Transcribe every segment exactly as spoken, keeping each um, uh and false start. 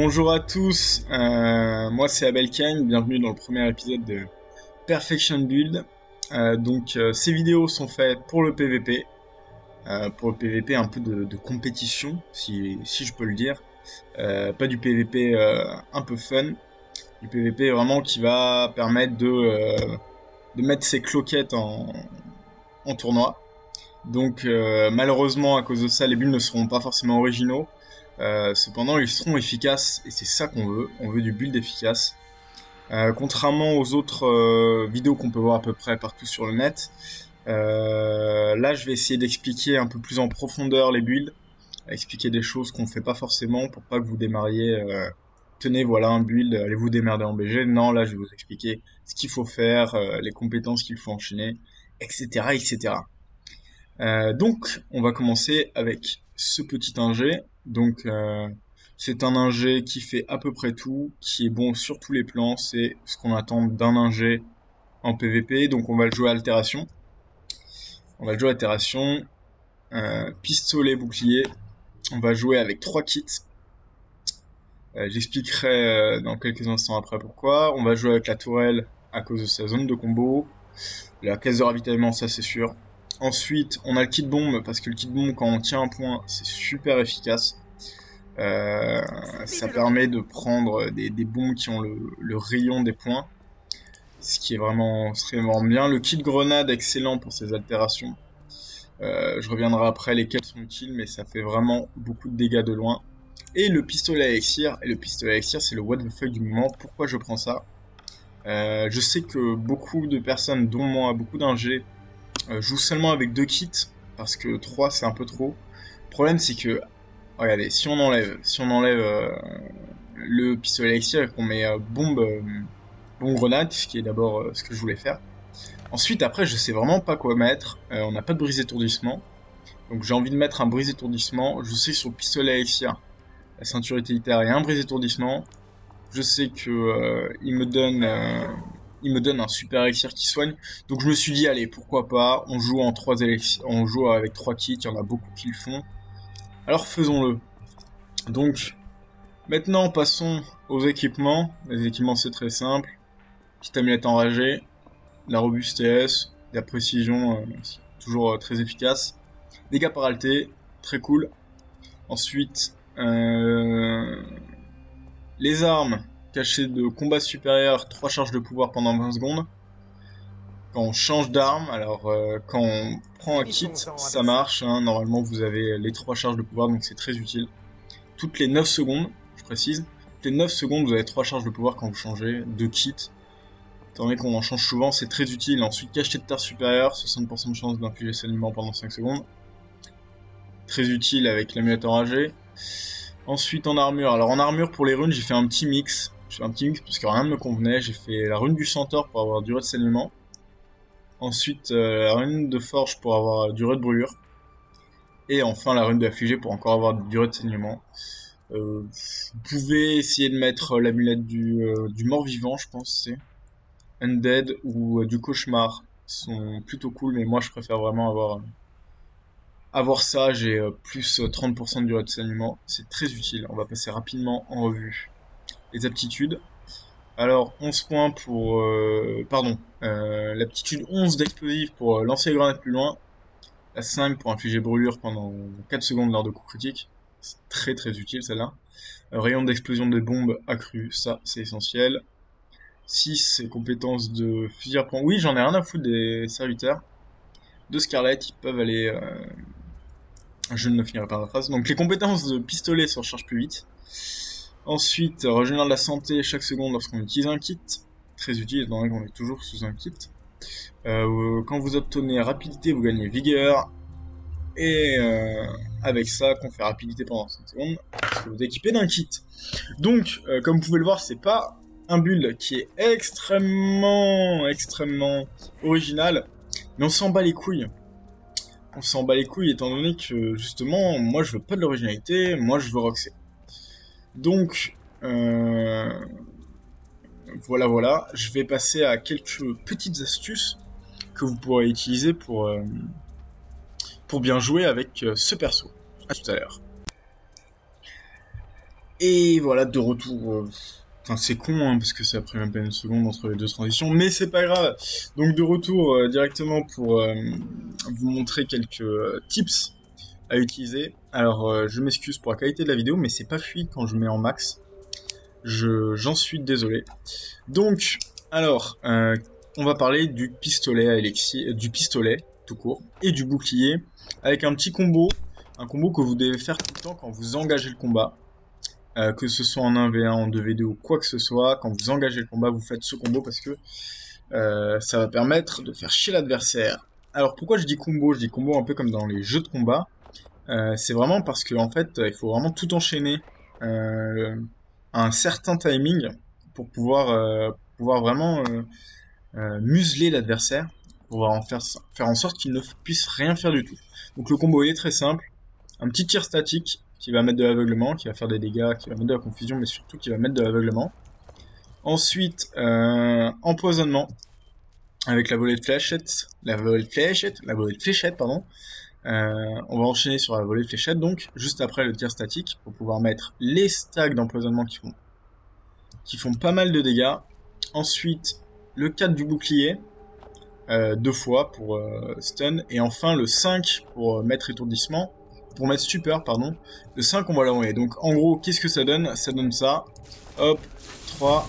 Bonjour à tous, euh, moi c'est Abel Caïn, bienvenue dans le premier épisode de Perfection Build. Euh, donc euh, ces vidéos sont faites pour le P V P, euh, pour le P V P un peu de, de compétition, si, si je peux le dire. Euh, pas du P V P euh, un peu fun, du P V P vraiment qui va permettre de, euh, de mettre ses cloquettes en, en tournoi. Donc euh, malheureusement à cause de ça les builds ne seront pas forcément originaux. Euh, cependant ils seront efficaces et c'est ça qu'on veut, on veut du build efficace. Euh, contrairement aux autres euh, vidéos qu'on peut voir à peu près partout sur le net, euh, là je vais essayer d'expliquer un peu plus en profondeur les builds, expliquer des choses qu'on ne fait pas forcément pour pas que vous démarriez, euh, tenez voilà un build, allez vous démerder en B G, non là je vais vous expliquer ce qu'il faut faire, euh, les compétences qu'il faut enchaîner, et cetera et cetera. Euh, donc on va commencer avec ce petit ingé. Donc euh, c'est un ingé qui fait à peu près tout, qui est bon sur tous les plans, c'est ce qu'on attend d'un ingé en P V P, donc on va le jouer à altération. On va le jouer à altération, euh, pistolet, bouclier, on va jouer avec trois kits. Euh, J'expliquerai euh, dans quelques instants après pourquoi. On va jouer avec la tourelle à cause de sa zone de combo, la caisse de ravitaillement ça c'est sûr. Ensuite, on a le kit bombe, parce que le kit bombe, quand on tient un point, c'est super efficace. Euh, ça permet de prendre des, des bombes qui ont le, le rayon des points, ce qui est vraiment, vraiment bien. Le kit grenade, excellent pour ses altérations. Euh, je reviendrai après lesquelles sont utiles, mais ça fait vraiment beaucoup de dégâts de loin. Et le pistolet à élixir, et le pistolet à élixir, c'est le what the fuck du moment. Pourquoi je prends ça? euh, Je sais que beaucoup de personnes, dont moi, beaucoup d'ingés, Euh, joue seulement avec deux kits parce que trois c'est un peu trop. Le problème c'est que regardez, si on enlève si on enlève euh, le pistolet élixir et qu'on met euh, bombe euh, bombe grenade, ce qui est d'abord euh, ce que je voulais faire. Ensuite après je sais vraiment pas quoi mettre, euh, on n'a pas de brise étourdissement. Donc j'ai envie de mettre un brise étourdissement, je sais que sur le pistolet élixir, la ceinture utilitaire et un brise étourdissement. Je sais que euh, il me donne euh, Il me donne un super élixir qui soigne. Donc je me suis dit, allez, pourquoi pas, on joue, en trois élixir, on joue avec trois kits, il y en a beaucoup qui le font. Alors faisons-le. Donc, maintenant passons aux équipements. Les équipements, c'est très simple. Petite amulette enragée, la robustesse, la précision, euh, toujours euh, très efficace. Dégâts par alté, très cool. Ensuite, euh, les armes. Caché de combat supérieur, trois charges de pouvoir pendant vingt secondes. Quand on change d'arme, alors euh, quand on prend un kit, ça marche. Hein, normalement, vous avez les trois charges de pouvoir, donc c'est très utile. Toutes les neuf secondes, je précise, toutes les neuf secondes, vous avez trois charges de pouvoir quand vous changez de kit. Étant donné qu'on en change souvent, c'est très utile. Ensuite, caché de terre supérieure, soixante pour cent de chance d'infliger saignement pendant cinq secondes. Très utile avec l'amulette enragée. Ensuite, en armure. Alors en armure, pour les runes, j'ai fait un petit mix. J'ai fait un petit mix parce que rien ne me convenait. J'ai fait la rune du centaure pour avoir durée de saignement. Ensuite, euh, la rune de forge pour avoir durée de brûlure. Et enfin, la rune de affligé pour encore avoir durée de saignement. Euh, vous pouvez essayer de mettre l'amulette du, euh, du mort-vivant, je pense. C'est Undead ou euh, du cauchemar. Ils sont plutôt cool, mais moi je préfère vraiment avoir, euh, avoir ça. J'ai euh, plus euh, trente pour cent de durée de saignement. C'est très utile. On va passer rapidement en revue les aptitudes. Alors onze points pour euh, pardon euh, l'aptitude onze d'explosif pour euh, lancer les grenades plus loin, la cinq pour infliger brûlure pendant quatre secondes lors de coups critiques, c'est très très utile celle-là. euh, rayon d'explosion des bombes accru, ça c'est essentiel. Six compétences de fusil à point, oui j'en ai rien à foutre des serviteurs de Scarlet, ils peuvent aller euh... je ne finirai pas ma phrase. Donc les compétences de pistolet se rechargent plus vite. Ensuite, régénérer de la santé chaque seconde lorsqu'on utilise un kit. Très utile, étant donné qu'on est toujours sous un kit. Euh, quand vous obtenez rapidité, vous gagnez vigueur. Et euh, avec ça, qu'on fait rapidité pendant cinq secondes, parce que vous êtes équipé d'un kit. Donc, euh, comme vous pouvez le voir, c'est pas un build qui est extrêmement, extrêmement original. Mais on s'en bat les couilles. On s'en bat les couilles, étant donné que, justement, moi je veux pas de l'originalité, moi je veux roxer. Donc, euh, voilà, voilà, je vais passer à quelques petites astuces que vous pourrez utiliser pour, euh, pour bien jouer avec euh, ce perso. A tout à l'heure. Et voilà, de retour... Enfin, c'est con, hein, parce que ça a pris même pas une seconde entre les deux transitions, mais c'est pas grave. Donc de retour euh, directement pour euh, vous montrer quelques euh, tips à utiliser. Alors euh, je m'excuse pour la qualité de la vidéo, mais c'est pas fluide quand je mets en max. Je, j'en suis désolé. Donc, alors, euh, on va parler du pistolet à élixir, du pistolet tout court, et du bouclier, avec un petit combo, un combo que vous devez faire tout le temps quand vous engagez le combat. Euh, que ce soit en un v un, en deux v deux ou quoi que ce soit, quand vous engagez le combat, vous faites ce combo parce que euh, ça va permettre de faire chier l'adversaire. Alors pourquoi je dis combo? Je dis combo un peu comme dans les jeux de combat. Euh, c'est vraiment parce que en fait, il faut vraiment tout enchaîner euh, à un certain timing pour pouvoir, euh, pouvoir vraiment euh, euh, museler l'adversaire, pour en faire, faire en sorte qu'il ne puisse rien faire du tout. Donc le combo il est très simple, un petit tir statique, qui va mettre de l'aveuglement, qui va faire des dégâts, qui va mettre de la confusion, mais surtout qui va mettre de l'aveuglement. Ensuite, euh, empoisonnement, avec la volée de fléchettes, la volée de fléchettes, la volée de fléchettes, pardon. Euh, on va enchaîner sur la volée de fléchettes, donc, juste après le tir statique, pour pouvoir mettre les stacks d'empoisonnement qui font, qui font pas mal de dégâts. Ensuite, le quatre du bouclier, euh, deux fois pour euh, stun, et enfin le cinq pour euh, mettre étourdissement, pour mettre stupeur, pardon, le cinq on va l'envoyer. Donc en gros, qu'est-ce que ça donne? Ça donne ça, hop, trois,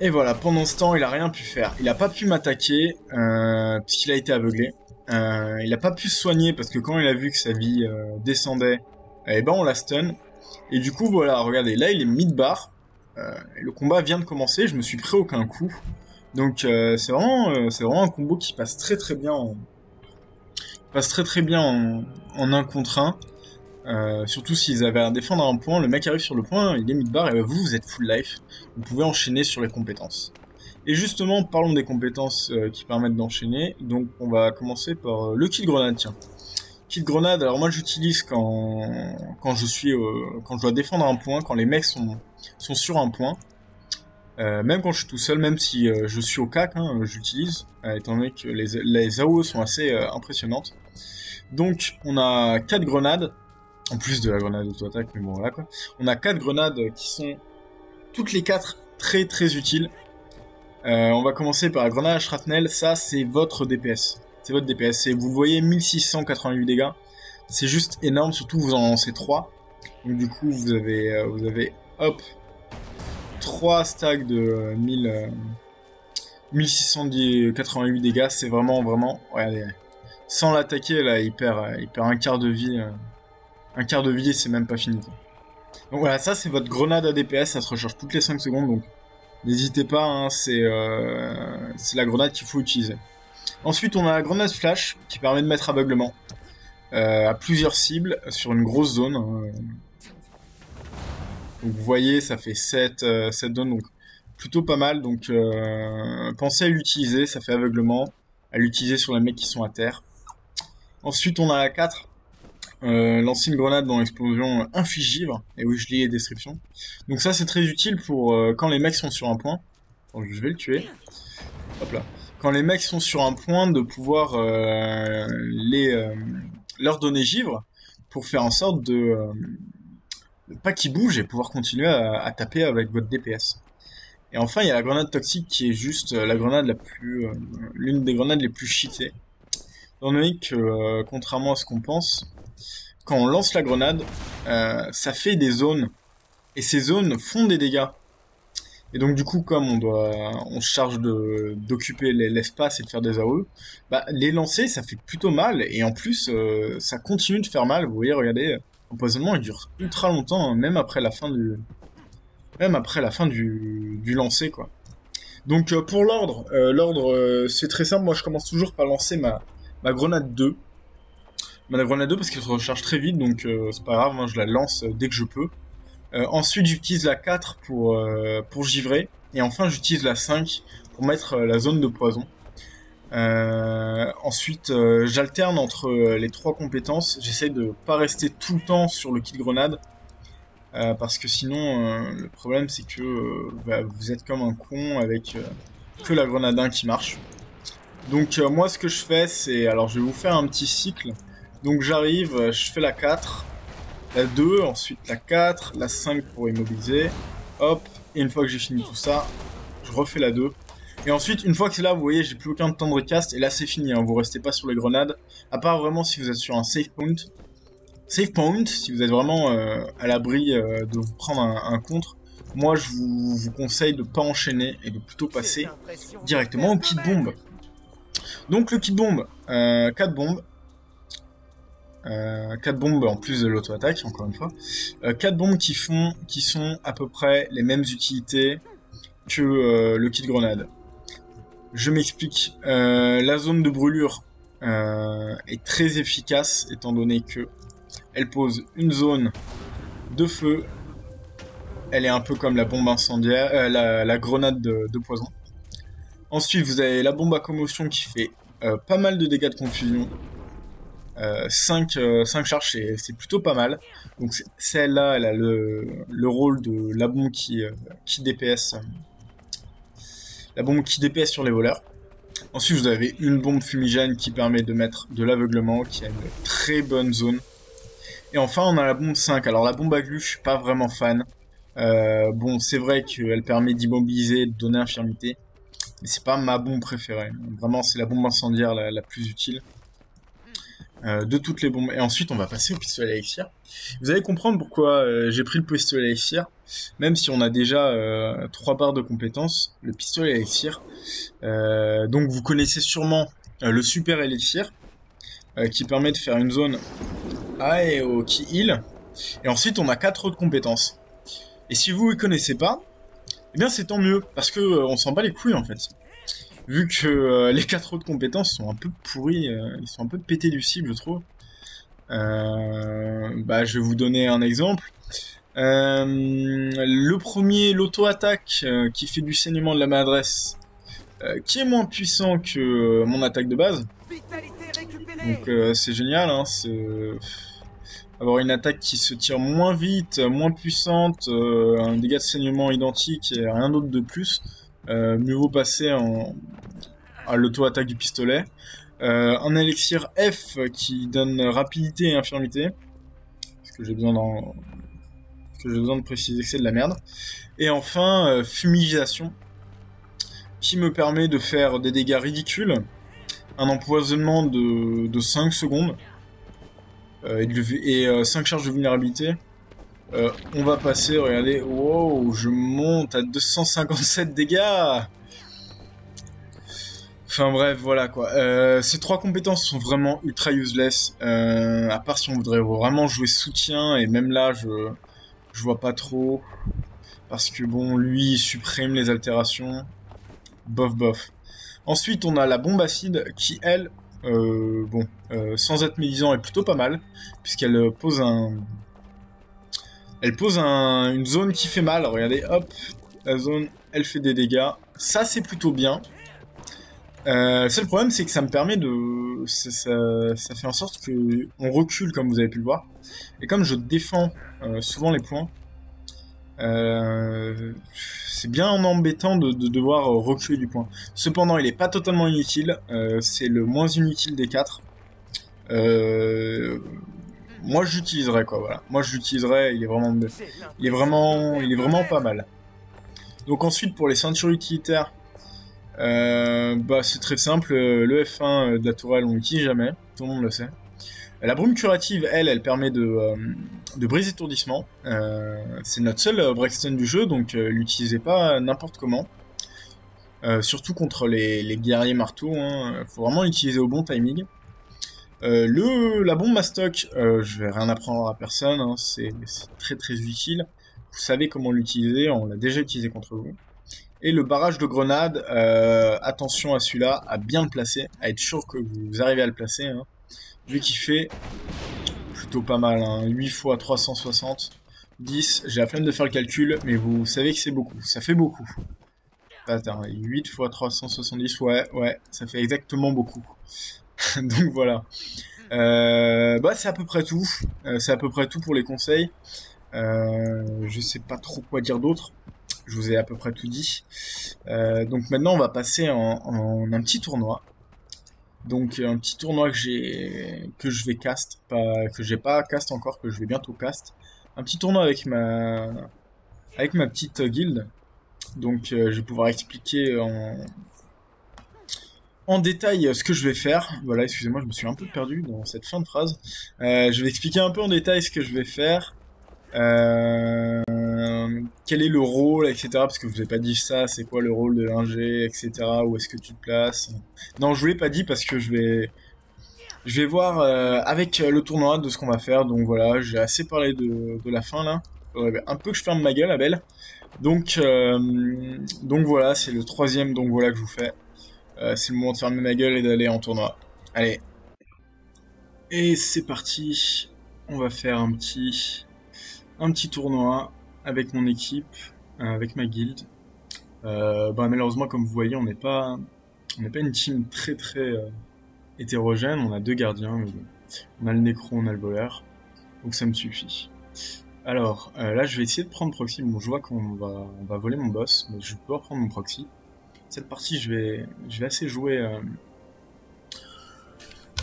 et voilà, pendant ce temps, il a rien pu faire, il a pas pu m'attaquer, euh, puisqu'il a été aveuglé, euh, il a pas pu se soigner, parce que quand il a vu que sa vie euh, descendait, et eh ben on la stun, et du coup voilà, regardez, là il est mid-bar, euh, le combat vient de commencer, je me suis pris aucun coup, donc euh, c'est vraiment, euh, c'est vraiment un combo qui passe très très bien en... passe très très bien en, en un contre un, euh, surtout s'ils avaient à défendre un point, le mec arrive sur le point, il est mid-bar et vous, vous êtes full life, vous pouvez enchaîner sur les compétences. Et justement, parlons des compétences euh, qui permettent d'enchaîner, donc on va commencer par euh, le kill grenade, tiens. Kill grenade, alors moi j'utilise quand, quand, je suis, euh, quand je dois défendre un point, quand les mecs sont, sont sur un point, euh, même quand je suis tout seul, même si euh, je suis au C A C, hein, j'utilise, euh, étant donné que les, les A O E sont assez euh, impressionnantes. Donc on a quatre grenades, en plus de la grenade auto-attaque, mais bon voilà quoi. On a quatre grenades qui sont toutes les quatre très très utiles. Euh, on va commencer par la grenade à shrapnel, ça c'est votre D P S. C'est votre D P S, et vous le voyez, mille six cent quatre-vingt-huit dégâts, c'est juste énorme, surtout vous en lancez trois. Donc du coup vous avez, euh, vous avez hop, trois stacks de euh, mille, euh, mille six cent quatre-vingt-huit dégâts, c'est vraiment vraiment... Regardez. Sans l'attaquer, là, il perd, il perd un quart de vie. Euh, un quart de vie et c'est même pas fini. Donc voilà, ça c'est votre grenade à D P S, ça se recharge toutes les cinq secondes, donc n'hésitez pas, hein, c'est euh, la grenade qu'il faut utiliser. Ensuite, on a la grenade flash, qui permet de mettre aveuglement euh, à plusieurs cibles sur une grosse zone. Euh. Donc vous voyez, ça fait sept, euh, sept zones, donc plutôt pas mal, donc euh, pensez à l'utiliser, ça fait aveuglement, à l'utiliser sur les mecs qui sont à terre. Ensuite, on a la quatre, euh, lancer une grenade dans l'explosion infligivre, et oui, je lis les descriptions. Donc ça, c'est très utile pour euh, quand les mecs sont sur un point. Donc je vais le tuer. Hop là. Quand les mecs sont sur un point, de pouvoir euh, les, euh, leur donner givre, pour faire en sorte de ne euh, pas qu'ils bougent et pouvoir continuer à, à taper avec votre D P S. Et enfin, il y a la grenade toxique qui est juste la grenade la plus, euh, l'une des grenades les plus cheatées. Étant donné que, euh, contrairement à ce qu'on pense, quand on lance la grenade, euh, ça fait des zones. Et ces zones font des dégâts. Et donc du coup, comme on doit, on se charge d'occuper l'espace et de faire des A O E, bah, les lancer, ça fait plutôt mal. Et en plus, euh, ça continue de faire mal. Vous voyez, regardez, l'empoisonnement, il dure ultra longtemps, hein, même après la fin du... Même après la fin du, du lancer, quoi. Donc, euh, pour l'ordre, euh, l'ordre, euh, c'est très simple. Moi, je commence toujours par lancer ma, ma grenade deux. Ma grenade deux, parce qu'elle se recharge très vite, donc euh, c'est pas grave, hein, je la lance dès que je peux. Euh, ensuite, j'utilise la quatre pour, euh, pour givrer. Et enfin, j'utilise la cinq pour mettre euh, la zone de poison. Euh, ensuite, euh, j'alterne entre euh, les trois compétences. J'essaie de pas rester tout le temps sur le kit grenade. Euh, parce que sinon, euh, le problème c'est que euh, bah, vous êtes comme un con avec euh, que la grenade un qui marche. Donc euh, moi ce que je fais c'est... Alors je vais vous faire un petit cycle. Donc j'arrive, je fais la quatre. la deux, ensuite la quatre, la cinq pour immobiliser. Hop, et une fois que j'ai fini tout ça, je refais la deux. Et ensuite, une fois que c'est là, vous voyez, j'ai plus aucun temps de recast, et là c'est fini, hein, vous restez pas sur les grenades, à part vraiment si vous êtes sur un save point. Save point, si vous êtes vraiment euh, à l'abri euh, de vous prendre un, un contre, moi je vous, vous conseille de pas enchaîner et de plutôt passer directement au kit bombe. Donc le kit bombe, euh, quatre bombes. Euh, quatre bombes en plus de l'auto-attaque, encore une fois. Euh, quatre bombes qui font, qui sont à peu près les mêmes utilités que euh, le kit grenade. Je m'explique. Euh, la zone de brûlure euh, est très efficace, étant donné que elle pose une zone de feu. Elle est un peu comme la bombe incendiaire, euh, la, la grenade de, de poison. Ensuite, vous avez la bombe à commotion qui fait euh, pas mal de dégâts de confusion. Euh, cinq, euh, cinq charges, c'est plutôt pas mal. Donc celle-là, elle a le, le rôle de la bombe qui, euh, qui D P S, euh, la bombe qui D P S sur les voleurs. Ensuite, vous avez une bombe fumigène qui permet de mettre de l'aveuglement, qui a une très bonne zone. Et enfin, on a la bombe cinq. Alors la bombe à glu, je suis pas vraiment fan. Euh, bon, c'est vrai qu'elle permet d'immobiliser, de donner infirmité, mais c'est pas ma bombe préférée. Vraiment, c'est la bombe incendiaire la, la plus utile. Euh, de toutes les bombes. Et ensuite, on va passer au pistolet à élixir. Vous allez comprendre pourquoi euh, j'ai pris le pistolet à élixir. Même si on a déjà euh, trois barres de compétences, le pistolet à élixir. Euh, donc, vous connaissez sûrement euh, le super élixir, euh, qui permet de faire une zone A et O qui heal. Et ensuite, on a quatre autres compétences. Et si vous ne les connaissez pas, eh bien, c'est tant mieux, parce que euh, on s'en bat les couilles, en fait. Vu que euh, les quatre autres compétences sont un peu pourries, euh, ils sont un peu pétés du cible, je trouve. Euh, bah, je vais vous donner un exemple. Euh, le premier, l'auto-attaque, euh, qui fait du saignement de la maladresse, euh, qui est moins puissant que euh, mon attaque de base. Donc euh, c'est génial, hein, euh, avoir une attaque qui se tire moins vite, moins puissante, euh, un dégât de saignement identique et rien d'autre de plus. Euh, mieux vaut passer en... à l'auto-attaque du pistolet. Euh, un élixir F qui donne rapidité et infirmité. Parce que j'ai besoin, besoin de préciser que c'est de la merde. Et enfin, euh, fumigisation. Qui me permet de faire des dégâts ridicules. Un empoisonnement de, de cinq secondes. Euh, et, de... et euh, cinq charges de vulnérabilité. Euh, on va passer, regardez, wow, je monte à deux cent cinquante-sept dégâts. Enfin bref, voilà quoi. Euh, ces trois compétences sont vraiment ultra useless, euh, à part si on voudrait vraiment jouer soutien, et même là, je, je vois pas trop. Parce que bon, lui, il supprime les altérations. Bof, bof. Ensuite, on a la bombe acide qui, elle, euh, bon, euh, sans être médisant, est plutôt pas mal, puisqu'elle pose un... Elle pose un, une zone qui fait mal, regardez, hop, la zone, elle fait des dégâts. Ça, c'est plutôt bien. Euh, seul problème, c'est que ça me permet de... Ça, ça, ça fait en sorte que on recule, comme vous avez pu le voir. Et comme je défends euh, souvent les points, euh, c'est bien embêtant de, de devoir reculer du point. Cependant, il n'est pas totalement inutile. Euh, c'est le moins inutile des quatre. Euh... Moi j'utiliserai quoi, voilà. Moi j'utiliserai, il est vraiment, il est vraiment, il est vraiment pas mal. Donc ensuite pour les ceintures utilitaires, euh, bah c'est très simple. Le F un de la tourelle on l'utilise jamais, tout le monde le sait. La brume curative, elle, elle permet de, euh, de brise étourdissement. Euh, c'est notre seul breakstone du jeu, donc euh, l'utilisez pas n'importe comment. Euh, surtout contre les, les guerriers marteaux, hein. Faut vraiment l'utiliser au bon timing. Euh, le, la bombe mastoc, euh, je vais rien apprendre à personne, hein, c'est très très utile. Vous savez comment l'utiliser, on l'a déjà utilisé contre vous. Et le barrage de grenade, euh, attention à celui-là, à bien le placer, à être sûr que vous arrivez à le placer. Hein, vu qu'il fait plutôt pas mal, hein, huit fois trois cent soixante, dix, j'ai la flemme de faire le calcul, mais vous savez que c'est beaucoup, ça fait beaucoup. Attends, huit fois trois cent soixante-dix, ouais, ouais, ça fait exactement beaucoup. Donc voilà, euh, bah, c'est à peu près tout, euh, c'est à peu près tout pour les conseils, euh, je sais pas trop quoi dire d'autre, je vous ai à peu près tout dit, euh, donc maintenant on va passer en, en un petit tournoi, Donc un petit tournoi que j'ai que je vais cast, pas, que j'ai pas cast encore, que je vais bientôt cast. Un petit tournoi avec ma avec ma petite guilde. Donc euh, je vais pouvoir expliquer en en détail ce que je vais faire. Voilà, excusez-moi, je me suis un peu perdu dans cette fin de phrase. Euh, je vais expliquer un peu en détail ce que je vais faire. Euh, quel est le rôle, et cetera. Parce que je vous ai pas dit ça, c'est quoi le rôle de l'ingé, et cetera. Où est-ce que tu te places? Non, je vous l'ai pas dit parce que je vais, je vais voir euh, avec le tournoi de ce qu'on va faire. Donc voilà, j'ai assez parlé de, de la fin là. Euh, un peu que je ferme ma gueule, Abel. Donc, euh, donc voilà, c'est le troisième. Donc voilà que je vous fais. Euh, c'est le moment de fermer ma gueule et d'aller en tournoi. Allez. Et c'est parti. On va faire un petit, un petit tournoi avec mon équipe, avec ma guilde. Euh, bah, malheureusement, comme vous voyez, on n'est pas, on n'est pas une team très très euh, hétérogène. On a deux gardiens, mais bon. On a le nécro, on a le voleur, donc ça me suffit. Alors euh, là, je vais essayer de prendre proxy. Bon, je vois qu'on va, on va voler mon boss, mais je peux reprendre mon proxy. Cette partie, je vais, je vais assez jouer. Euh,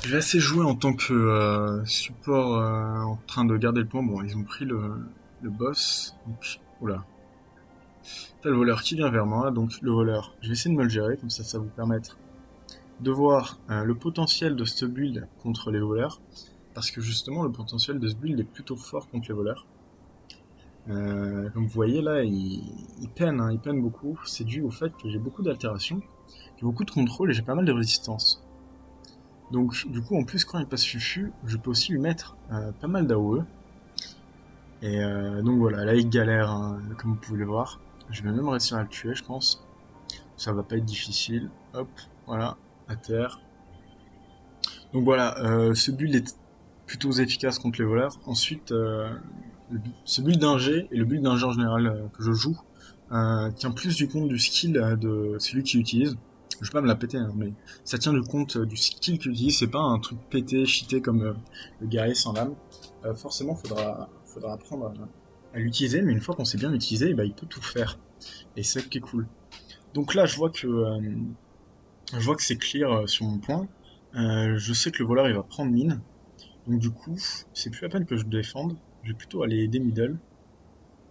je vais assez jouer en tant que euh, support euh, en train de garder le point. Bon, ils ont pris le Le boss, donc, oula. T'as le voleur qui vient vers moi, donc le voleur, je vais essayer de me le gérer, comme ça, ça va vous permettre de voir hein, le potentiel de ce build contre les voleurs, parce que justement, le potentiel de ce build est plutôt fort contre les voleurs. Euh, comme vous voyez, là, il, il peine, hein, il peine beaucoup, c'est dû au fait que j'ai beaucoup d'altérations, j'ai beaucoup de contrôle et j'ai pas mal de résistance. Donc, du coup, en plus, quand il passe fufu, je peux aussi lui mettre euh, pas mal d'A O E. Et euh, donc voilà, là il galère, hein, comme vous pouvez le voir. Je vais même réussir à le tuer, je pense. Ça va pas être difficile. Hop, voilà, à terre. Donc voilà, euh, ce build est plutôt efficace contre les voleurs. Ensuite, euh, le, ce build d'ingé, et le build d'ingé en général euh, que je joue, euh, tient plus du compte du skill euh, de celui qui utilise. Je vais pas me la péter, hein, mais ça tient du compte euh, du skill qu'il utilise. C'est pas un truc pété, cheaté comme euh, le guerrier sans lame. Euh, forcément, faudra... faudra apprendre à, à l'utiliser, mais une fois qu'on sait bien l'utiliser, eh ben, il peut tout faire. Et c'est ça qui est cool. Donc là, je vois que euh, je vois que c'est clear sur mon point. Euh, je sais que le voleur, il va prendre mine. Donc du coup, c'est plus la peine que je défende. Je vais plutôt aller aider middle.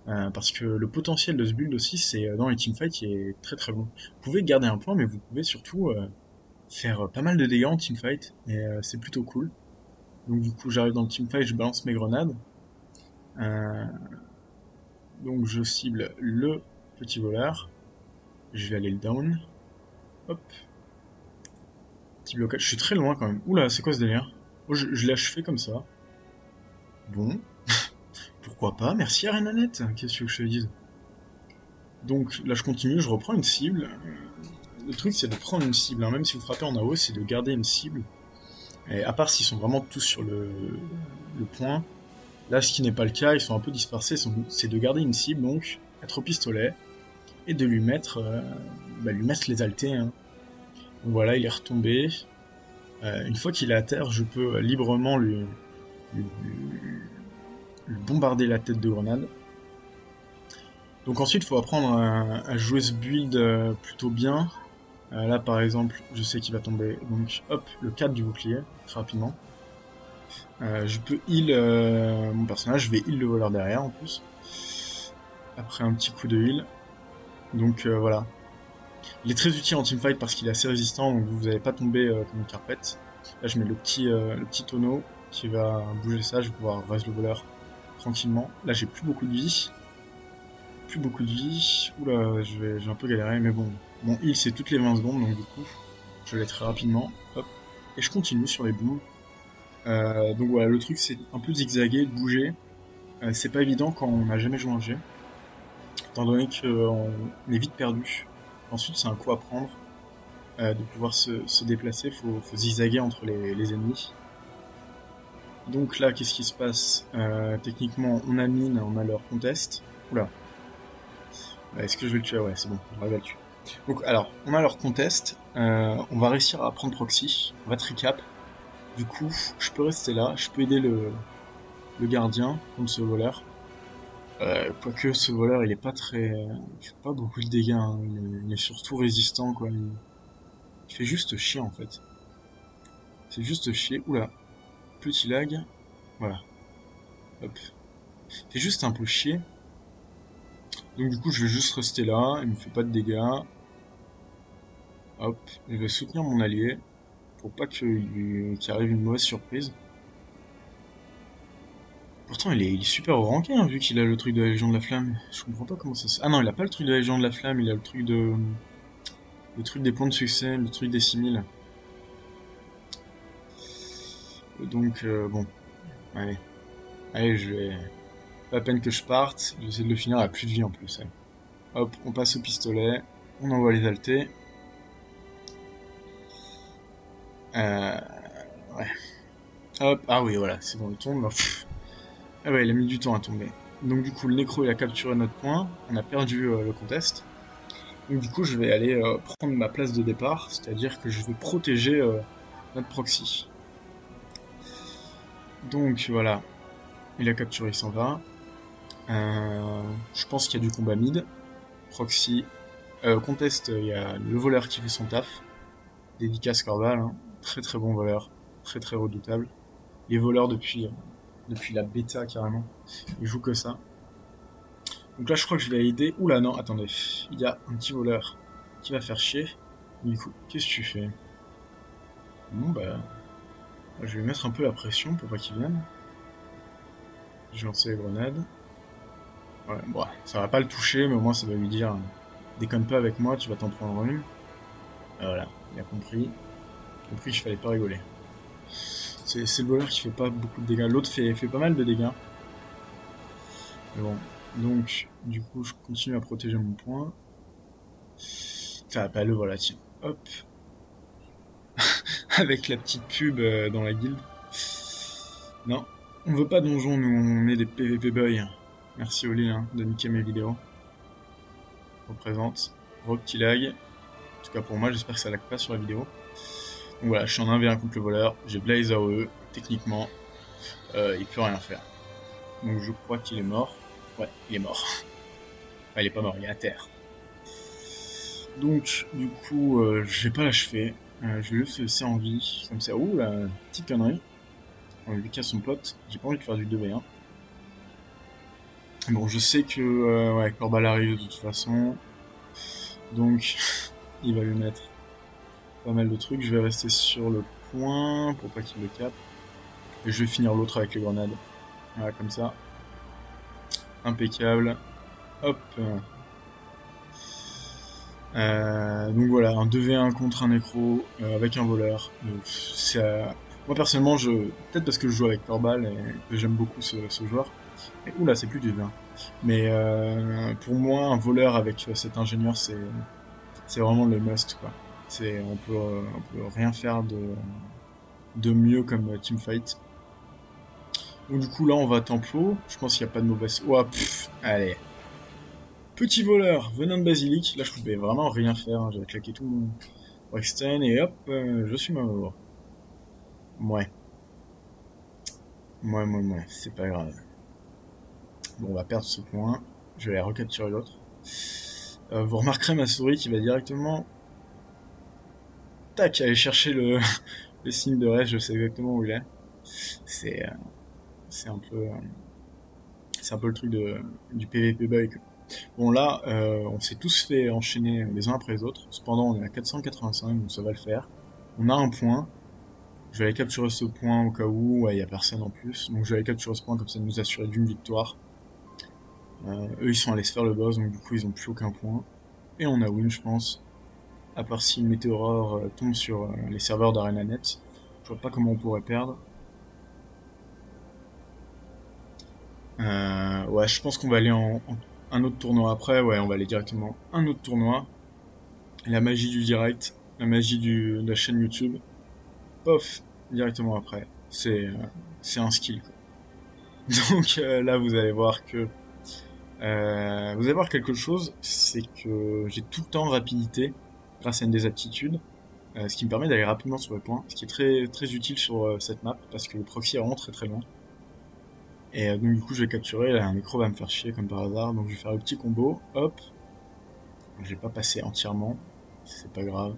Euh, parce que le potentiel de ce build aussi, c'est dans les teamfights, qui est très très bon. Vous pouvez garder un point, mais vous pouvez surtout euh, faire pas mal de dégâts en teamfight. Et euh, c'est plutôt cool. Donc du coup, j'arrive dans le teamfight, je balance mes grenades. Euh, donc je cible le petit voleur, je vais aller le down, hop, petit blocage, je suis très loin quand même, oula c'est quoi ce délire, oh, je, je l'ai achevé comme ça, bon, pourquoi pas, merci ArenaNet, qu'est-ce que je te dise. Donc là je continue, je reprends une cible, le truc c'est de prendre une cible, hein. Même si vous frappez en A O E c'est de garder une cible, et à part s'ils sont vraiment tous sur le, le point. Là, ce qui n'est pas le cas, ils sont un peu dispersés, c'est de garder une cible, donc être au pistolet, et de lui mettre, euh, bah, lui mettre les haltés. Hein. Donc voilà, il est retombé. Euh, une fois qu'il est à terre, je peux librement lui, lui, lui, lui bombarder la tête de grenade. Donc ensuite, il faut apprendre à, à jouer ce build euh, plutôt bien. Euh, là, par exemple, je sais qu'il va tomber, donc hop, le quatre du bouclier, très rapidement. Euh, je peux heal euh, mon personnage, je vais heal le voleur derrière en plus. Après un petit coup de heal. Donc euh, voilà. Il est très utile en teamfight parce qu'il est assez résistant, donc vous n'allez pas tomber euh, comme une carpette. Là je mets le petit, euh, le petit tonneau qui va bouger ça, je vais pouvoir raise le voleur tranquillement. Là j'ai plus beaucoup de vie. Plus beaucoup de vie. Oula, je vais, je vais un peu galérer, mais bon. Mon heal c'est toutes les vingt secondes, donc du coup je l'ai très rapidement. Hop. Et je continue sur les boules. Euh, donc voilà, le truc c'est un peu zigzaguer, de bouger, euh, c'est pas évident quand on n'a jamais joué un G, étant donné qu'on euh, est vite perdu. Ensuite c'est un coup à prendre, euh, de pouvoir se, se déplacer, faut, faut zigzaguer entre les, les ennemis. Donc là qu'est-ce qui se passe, euh, techniquement on a mine, on a leur contest, oula, euh, est-ce que je vais le tuer, ouais c'est bon, on va le tuer. Donc alors, on a leur contest, euh, on va réussir à prendre proxy, on va tricap. Du coup, je peux rester là, je peux aider le, le gardien contre ce voleur. Euh, Quoique ce voleur, il est pas très... il fait pas beaucoup de dégâts, hein. il, est, il est surtout résistant, quoi. Il, il fait juste chier, en fait. C'est juste chier. Oula. Petit lag. Voilà. Hop. C'est juste un peu chier. Donc du coup, je vais juste rester là. Il me fait pas de dégâts. Hop. Je vais soutenir mon allié. Pour pas qu'il qu'il arrive une mauvaise surprise. Pourtant, il est, il est super au ranké, hein, vu qu'il a le truc de la Légion de la Flamme. Je comprends pas comment ça se... Ah non, il a pas le truc de la Légion de la Flamme, il a le truc de... Le truc des points de succès, le truc des six mille. Donc, euh, bon. Allez. Allez, je vais... Pas à peine que je parte, j'essaie de le finir à plus de vie en plus. Allez. Hop, on passe au pistolet, on envoie les altés. Euh... Ouais. Hop, ah oui, voilà, c'est bon, il tombe. Ah ouais, il a mis du temps à tomber. Donc du coup, le nécro, il a capturé notre point. On a perdu euh, le contest. Donc du coup, je vais aller euh, prendre ma place de départ. C'est-à-dire que je vais protéger euh, notre proxy. Donc voilà. Il a capturé, il s'en va. Euh, je pense qu'il y a du combat mid. Proxy. Euh, contest, il y a le voleur qui fait son taf. Dédicace Corbal. Hein. Très très bon voleur. Très très redoutable. Les voleurs depuis... Euh, Depuis la bêta, carrément. Il joue que ça. Donc là, je crois que je vais aider. Oula, non, attendez. Il y a un petit voleur qui va faire chier. Du coup, qu'est-ce que tu fais? Bon, bah... Je vais mettre un peu la pression pour pas qu'il vienne. Je vais lancer les grenades. Ouais, bon, ça va pas le toucher, mais au moins, ça va lui dire... Déconne pas avec moi, tu vas t'en prendre une. Et voilà, il a compris. Il a compris qu'il fallait pas rigoler. C'est le voleur qui fait pas beaucoup de dégâts. L'autre fait, fait pas mal de dégâts. Mais bon. Donc, du coup, je continue à protéger mon point. Enfin, pas le voilà, tiens. Hop. Avec la petite pub euh, dans la guilde. Non. On veut pas donjon, nous. On est des P V P boys. Merci Oli hein, de niquer mes vidéos. Représente. Gros petit lag. En tout cas pour moi, j'espère que ça lag pas sur la vidéo. Donc voilà, je suis en un v un contre le voleur, j'ai Blaze A O E, techniquement, euh, il peut rien faire. Donc je crois qu'il est mort. Ouais, il est mort. Enfin, il est pas mort, il est à terre. Donc, du coup, euh, je vais pas l'achever. Euh, je vais le laisser en vie, comme ça. Ouh, la petite connerie. On lui casse son pote, j'ai pas envie de faire du deux v un. Bon, je sais que, euh, ouais, Corbal arrive de toute façon. Donc, il va lui mettre... pas mal de trucs, je vais rester sur le point pour pas qu'il le capte. Et je vais finir l'autre avec les grenades. Voilà, comme ça. Impeccable. Hop. Euh, donc voilà, un deux v un contre un nécro euh, avec un voleur. Donc, ça... Moi personnellement, je peut-être parce que je joue avec Corbal et que j'aime beaucoup ce, ce joueur. Et oula, c'est plus du deux v un. Mais euh, pour moi, un voleur avec cet ingénieur, c'est c'est vraiment le must, quoi. On peut, on peut rien faire de, de mieux comme teamfight. Donc du coup là on va à Templo. Je pense qu'il n'y a pas de mauvaise... Ouah, pff, allez. Petit voleur venant de Basilic. Là je pouvais vraiment rien faire. Hein. J'avais claqué tout mon Wexten et hop, euh, je suis mort. Ouais. Ouais, ouais, ouais. C'est pas grave. Bon, on va perdre ce point. Je vais aller recapturer l'autre. Euh, vous remarquerez ma souris qui va directement... Tac, aller chercher le, le signe de reste, je sais exactement où il est. C'est euh, c'est un peu euh, c'est un peu le truc de, du P V P bug. Bon là, euh, on s'est tous fait enchaîner les uns après les autres. Cependant, on est à quatre cent quatre-vingt-cinq, donc ça va le faire. On a un point. Je vais aller capturer ce point au cas où, ouais, il n'y a personne en plus. Donc je vais aller capturer ce point comme ça nous assurer d'une victoire. Euh, eux, ils sont allés se faire le boss, donc du coup, ils n'ont plus aucun point. Et on a win, je pense. À part si Meteorore euh, tombe sur euh, les serveurs d'ArenaNet. Je vois pas comment on pourrait perdre. Euh, ouais, je pense qu'on va aller en, en un autre tournoi après. Ouais, on va aller directement un autre tournoi. La magie du direct, la magie du, de la chaîne YouTube. Pof, directement après. C'est euh, c'est un skill, quoi. Donc euh, là, vous allez voir que... Euh, vous allez voir quelque chose, c'est que j'ai tout le temps rapidité. Grâce à une des aptitudes, euh, ce qui me permet d'aller rapidement sur le point, ce qui est très très utile sur euh, cette map, parce que le proxy est vraiment très très loin. Et euh, donc du coup je vais capturer, là, un micro va me faire chier comme par hasard, donc je vais faire le petit combo, hop. Je vais pas passer entièrement, c'est pas grave.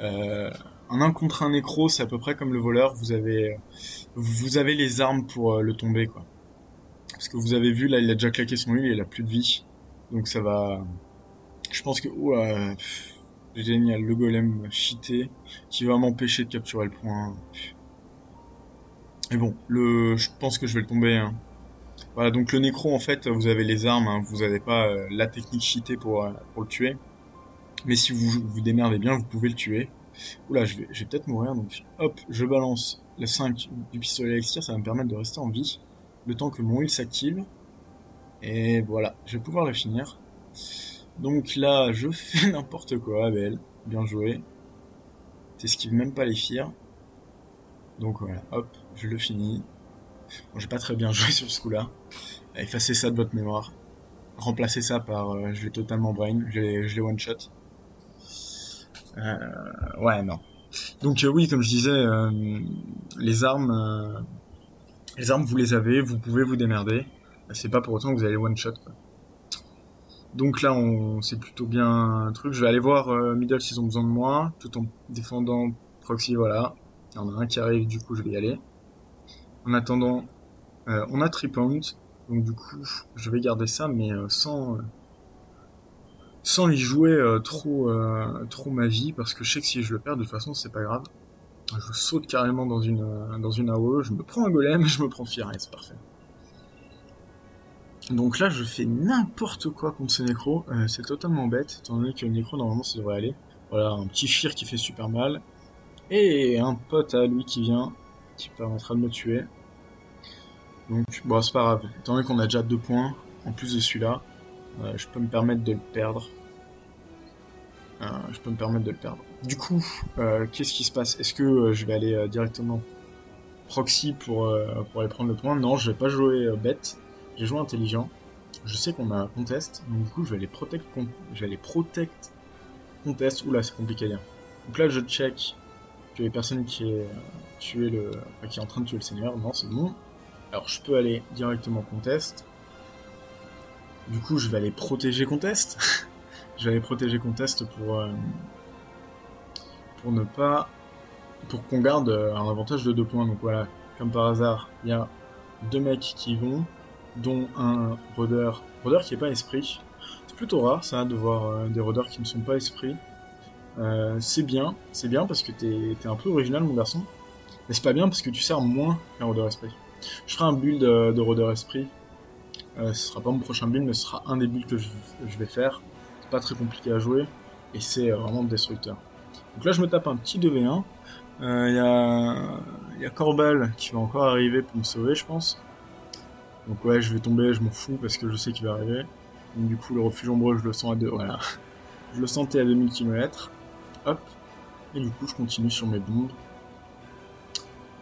Euh, un un contre un nécro, c'est à peu près comme le voleur, vous avez vous avez les armes pour le tomber, quoi. Parce que vous avez vu, là, il a déjà claqué son huile et il a plus de vie. Donc ça va... Je pense que... Ouah, pff, génial, le golem cheaté, qui va m'empêcher de capturer le point. Mais bon, le... je pense que je vais le tomber, hein. Voilà, donc le nécro, en fait, vous avez les armes, hein, vous n'avez pas euh, la technique cheatée pour, euh, pour le tuer. Mais si vous vous démerdez bien, vous pouvez le tuer. Oula, je vais, je vais peut-être mourir, donc hop, je balance la cinq du pistolet elixir, ça va me permettre de rester en vie. Le temps que mon heal s'active. Et voilà, je vais pouvoir le finir. Donc là, je fais n'importe quoi, Abel. Bien joué. T'esquives même pas les fires. Donc voilà, hop, je le finis. Bon, j'ai pas très bien joué sur ce coup-là. Effacez ça de votre mémoire. Remplacez ça par... Euh, je l'ai totalement brain, je l'ai one-shot. Euh, ouais, non. Donc euh, oui, comme je disais, euh, les armes... Euh, les armes, vous les avez, vous pouvez vous démerder. C'est pas pour autant que vous allez one-shot, quoi. Donc là, on c'est plutôt bien un truc. Je vais aller voir euh, middle s'ils ont besoin de moi, tout en défendant proxy, voilà. Il y en a un qui arrive, du coup, je vais y aller. En attendant, euh, on a three pound, donc du coup, je vais garder ça, mais euh, sans euh, sans y jouer euh, trop euh, trop ma vie, parce que je sais que si je le perds, de toute façon, c'est pas grave. Je saute carrément dans une euh, dans une A O E, je me prends un golem, je me prends Fieres, c'est parfait. Donc là, je fais n'importe quoi contre ce nécro, euh, c'est totalement bête, étant donné que le nécro, normalement, ça devrait aller. Voilà, un petit Fire qui fait super mal, et un pote à lui qui vient, qui part en train de me tuer. Donc, bon, c'est pas grave, étant donné qu'on a déjà deux points, en plus de celui-là, euh, je peux me permettre de le perdre. Euh, je peux me permettre de le perdre. Du coup, euh, qu'est-ce qui se passe? Est-ce que euh, je vais aller euh, directement proxy pour, euh, pour aller prendre le point? Non, je vais pas jouer euh, bête. J'ai joué intelligent, je sais qu'on a contest, donc du coup je vais aller protect, je vais aller protect contest, oula c'est compliqué à dire. Donc là je check que les personnes qui est, tué le, enfin, qui est en train de tuer le seigneur, non c'est bon. Alors je peux aller directement contest, du coup je vais aller protéger contest, je vais aller protéger contest pour, euh, pour ne pas, pour qu'on garde un avantage de deux points, donc voilà, comme par hasard, il y a deux mecs qui vont, dont un rôdeur, rôdeur qui n'est pas esprit, c'est plutôt rare ça de voir euh, des rôdeurs qui ne sont pas esprit, euh, c'est bien, c'est bien parce que t'es t'es un peu original mon garçon, mais c'est pas bien parce que tu sers moins qu'un rôdeur esprit. Je ferai un build euh, de rôdeur esprit, euh, ce sera pas mon prochain build mais ce sera un des builds que je, je vais faire, c'est pas très compliqué à jouer et c'est euh, vraiment destructeur. Donc là je me tape un petit deux v un, il euh, y a, y a Corbal qui va encore arriver pour me sauver je pense. Donc ouais, je vais tomber, je m'en fous, parce que je sais qu'il va arriver. Donc du coup, le refuge ombreux, je le sens à deux... Voilà. Je le sentais à deux mille kilomètres. Hop. Et du coup, je continue sur mes bombes.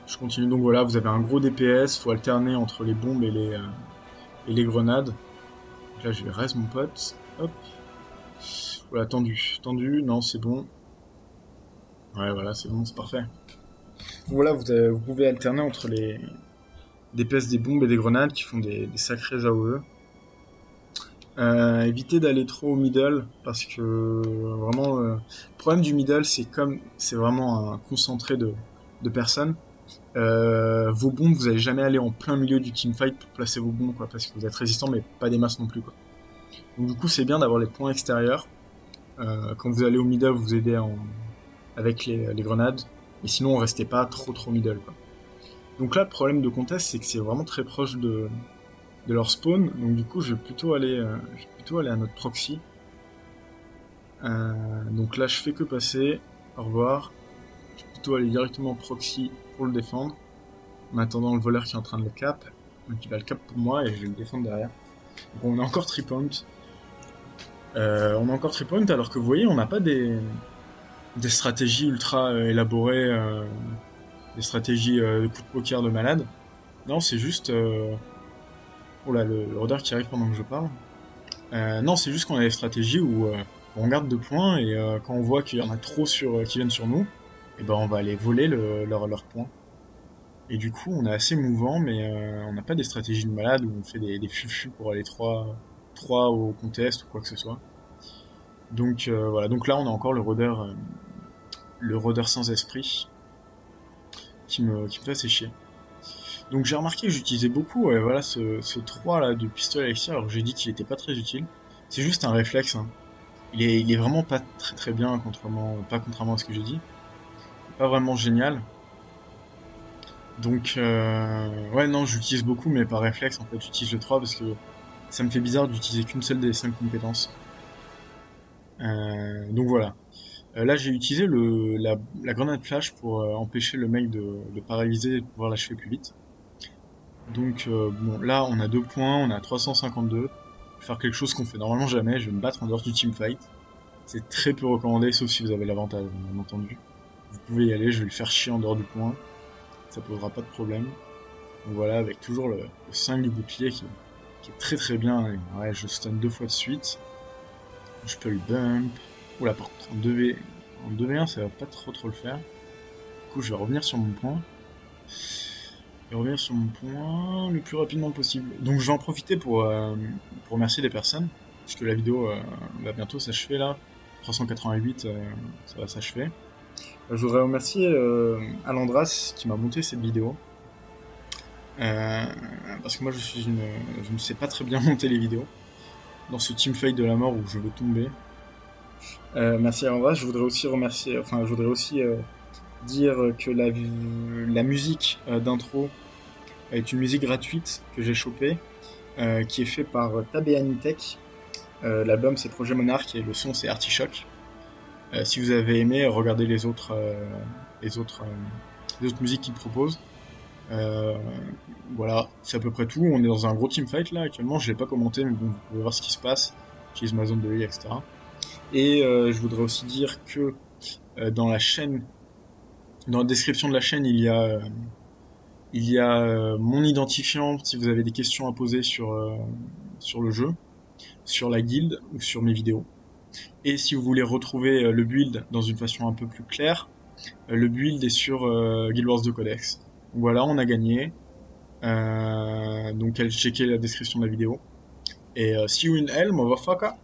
Je continue, donc voilà, vous avez un gros D P S, faut alterner entre les bombes et les, euh, et les grenades. Donc là, je vais reste mon pote. Hop. Voilà, tendu. Tendu, non, c'est bon. Ouais, voilà, c'est bon, c'est parfait. Voilà, vous, avez, vous pouvez alterner entre les... des pèses, des bombes et des grenades qui font des, des sacrés A O E. Euh, évitez d'aller trop au middle parce que vraiment euh, le problème du middle c'est comme c'est vraiment un concentré de, de personnes. Euh, vos bombes vous n'allez jamais aller en plein milieu du teamfight pour placer vos bombes quoi, parce que vous êtes résistant mais pas des masses non plus quoi. Donc du coup c'est bien d'avoir les points extérieurs. Euh, quand vous allez au middle vous aidez en, avec les, les grenades mais sinon restez pas trop trop middle quoi. Donc là, le problème de contest, c'est que c'est vraiment très proche de, de leur spawn, donc du coup, je vais plutôt aller, euh, je vais plutôt aller à notre proxy. Euh, donc là, je fais que passer, au revoir. Je vais plutôt aller directement en proxy pour le défendre, en attendant le voleur qui est en train de le cap, donc il va le cap pour moi et je vais le défendre derrière. Donc on a encore three point. Euh, on a encore three point alors que vous voyez, on n'a pas des, des stratégies ultra euh, élaborées... Euh, des stratégies euh, de coup de poker de malade. Non, c'est juste... Euh... Oh là, le, le rôdeur qui arrive pendant que je parle. Euh, non, c'est juste qu'on a des stratégies où euh, on garde deux points, et euh, quand on voit qu'il y en a trop sur, euh, qui viennent sur nous, et ben on va aller voler le, leur, leur point. Et du coup, on est assez mouvant, mais euh, on n'a pas des stratégies de malade où on fait des, des fufus pour aller trois au contest ou quoi que ce soit. Donc euh, voilà, donc là on a encore le rôdeur... Euh... le rôdeur sans esprit, qui me, qui me fait assez chier. Donc j'ai remarqué que j'utilisais beaucoup euh, voilà, ce, ce trois là de pistolet elixir, alors j'ai dit qu'il n'était pas très utile. C'est juste un réflexe, hein. il, est, il est vraiment pas très très bien, contrairement, pas contrairement à ce que j'ai dit. Pas vraiment génial. Donc euh, ouais non, j'utilise beaucoup mais par réflexe en fait, j'utilise le trois parce que ça me fait bizarre d'utiliser qu'une seule des cinq compétences. Euh, donc voilà. Euh, là j'ai utilisé le, la, la grenade flash pour euh, empêcher le mec de, de paralyser et de pouvoir l'achever plus vite. Donc euh, bon, là on a deux points, on a trois cent cinquante-deux. Je vais faire quelque chose qu'on fait normalement jamais, je vais me battre en dehors du teamfight. C'est très peu recommandé, sauf si vous avez l'avantage, bien entendu. Vous pouvez y aller, je vais le faire chier en dehors du point. Ça posera pas de problème. Donc voilà, avec toujours le, le cinq du bouclier qui, qui est très très bien. Et ouais, je stun deux fois de suite. Je peux le bump. Oula, par contre, en deux v un, ça va pas trop trop le faire. Du coup, je vais revenir sur mon point. Et revenir sur mon point le plus rapidement possible. Donc, je vais en profiter pour, euh, pour remercier des personnes. Puisque la vidéo euh, va bientôt s'achever là. trois cent quatre-vingt-huit, euh, ça va s'achever. Je voudrais remercier euh, Alandras qui m'a monté cette vidéo. Euh, parce que moi, je suis une, je ne sais pas très bien monter les vidéos. Dans ce teamfight de la mort où je vais tomber. Euh, merci Alandras. Je voudrais aussi remercier, enfin, je voudrais aussi euh, dire que la, la musique euh, d'intro est une musique gratuite que j'ai chopée, euh, qui est faite par Tabe Anitech. Euh, L'album c'est Projet Monarque et le son c'est Artichoc. Euh, si vous avez aimé, regardez les autres, euh, les autres, euh, les autres musiques qu'il propose. Euh, voilà, c'est à peu près tout. On est dans un gros teamfight là actuellement. Je l'ai pas commenté, mais bon, vous pouvez voir ce qui se passe. J'utilise ma zone de vie, et cetera. Et euh, je voudrais aussi dire que euh, dans la chaîne, dans la description de la chaîne, il y a, euh, il y a euh, mon identifiant si vous avez des questions à poser sur euh, sur le jeu, sur la guilde ou sur mes vidéos. Et si vous voulez retrouver euh, le build dans une façon un peu plus claire, euh, le build est sur euh, Guild Wars deux Codex. Voilà, on a gagné. Euh, donc, allez checker la description de la vidéo. Et euh, see you in hell, motherfucker.